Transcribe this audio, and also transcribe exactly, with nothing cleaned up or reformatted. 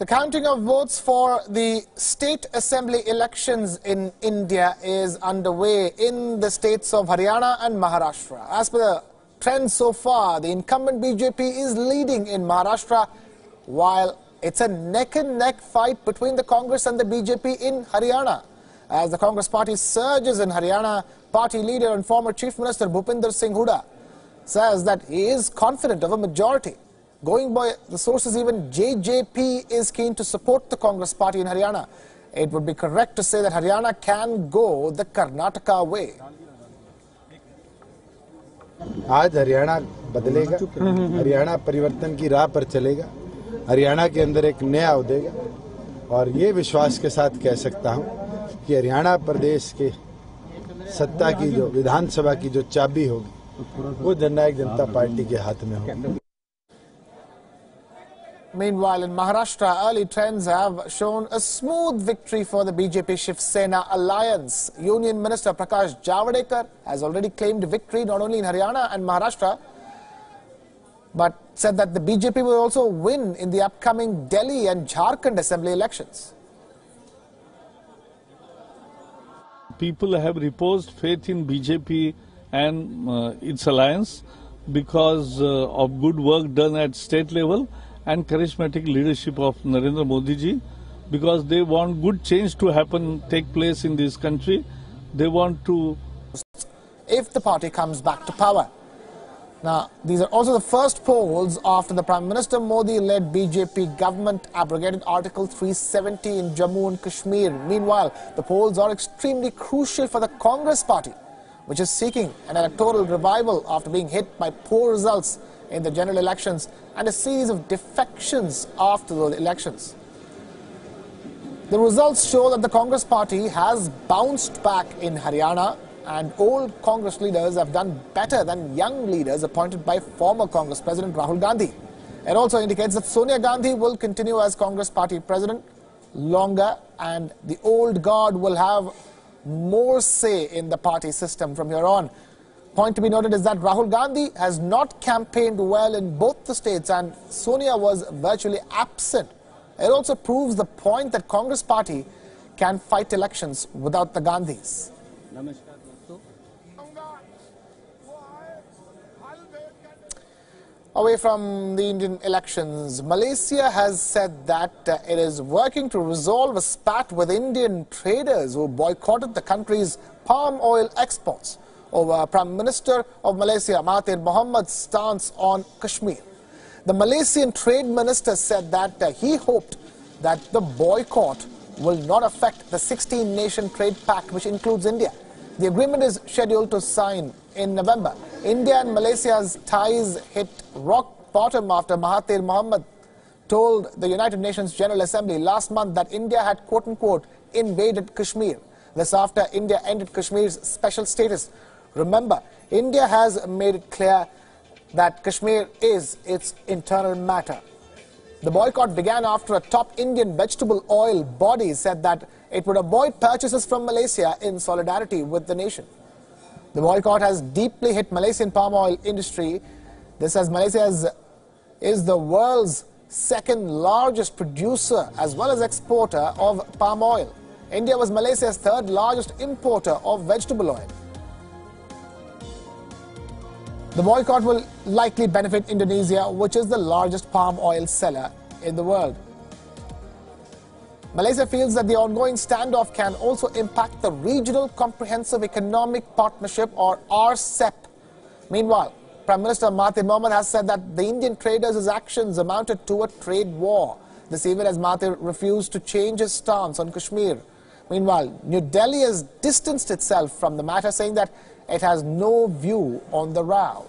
The counting of votes for the state assembly elections in India is underway in the states of Haryana and Maharashtra. As per the trend so far, the incumbent B J P is leading in Maharashtra, while it's a neck-and-neck fight between the Congress and the B J P in Haryana. As the Congress party surges in Haryana, party leader and former Chief Minister Bhupinder Singh Hooda says that he is confident of a majority. Going by the sources, even J J P is keen to support the Congress party in Haryana. It would be correct to say that Haryana can go the Karnataka way. आज हरियाणा बदलेगा, हरियाणा परिवर्तन की राह पर चलेगा, हरियाणा के अंदर एक नया उदयगा, और ये विश्वास के साथ कह सकता हूँ कि हरियाणा प्रदेश के सत्ता की जो विधानसभा की जो चाबी होगी, वो जननायक जनता पार्टी के हाथ में होगी. Meanwhile, in Maharashtra, early trends have shown a smooth victory for the B J P Shiv Sena alliance. Union Minister Prakash Javadekar has already claimed victory not only in Haryana and Maharashtra, but said that the B J P will also win in the upcoming Delhi and Jharkhand assembly elections. People have reposed faith in B J P and uh, its alliance because uh, of good work done at state level and charismatic leadership of Narendra Modi ji, because they want good change to happen, take place in this country. They want to... if the party comes back to power. Now, these are also the first polls after the Prime Minister Modi-led B J P government abrogated Article three seventy in Jammu and Kashmir. Meanwhile, the polls are extremely crucial for the Congress party, which is seeking an electoral revival after being hit by poor results in the general elections and a series of defections after those elections. The results show that the Congress party has bounced back in Haryana, and old Congress leaders have done better than young leaders appointed by former Congress President Rahul Gandhi. It also indicates that Sonia Gandhi will continue as Congress party president longer, and the old guard will have more say in the party system from here on. Point to be noted is that Rahul Gandhi has not campaigned well in both the states, and Sonia was virtually absent. It also proves the point that Congress party can fight elections without the Gandhis. Away from the Indian elections, Malaysia has said that uh, it is working to resolve a spat with Indian traders who boycotted the country's palm oil exports over Prime Minister of Malaysia Mahathir Mohamad's stance on Kashmir. The Malaysian Trade Minister said that uh, he hoped that the boycott will not affect the sixteen nation trade pact, which includes India. The agreement is scheduled to sign in November. India and Malaysia's ties hit rock bottom after Mahathir Mohamad told the United Nations General Assembly last month that India had quote-unquote invaded Kashmir. This after India ended Kashmir's special status. Remember, India has made it clear that Kashmir is its internal matter. The boycott began after a top Indian vegetable oil body said that it would avoid purchases from Malaysia in solidarity with the nation. The boycott has deeply hit Malaysian palm oil industry. This as Malaysia is the world's second largest producer as well as exporter of palm oil. India was Malaysia's third largest importer of vegetable oil. The boycott will likely benefit Indonesia, which is the largest palm oil seller in the world. Malaysia feels that the ongoing standoff can also impact the Regional Comprehensive Economic Partnership, or R C E P. Mameanwhile, Prime Minister Mahathir Mohamad has said that the Indian traders' actions amounted to a trade war. This even as Mahathir refused to change his stance on Kashmir. Meanwhile, New Delhi has distanced itself from the matter, saying that it has no view on the row.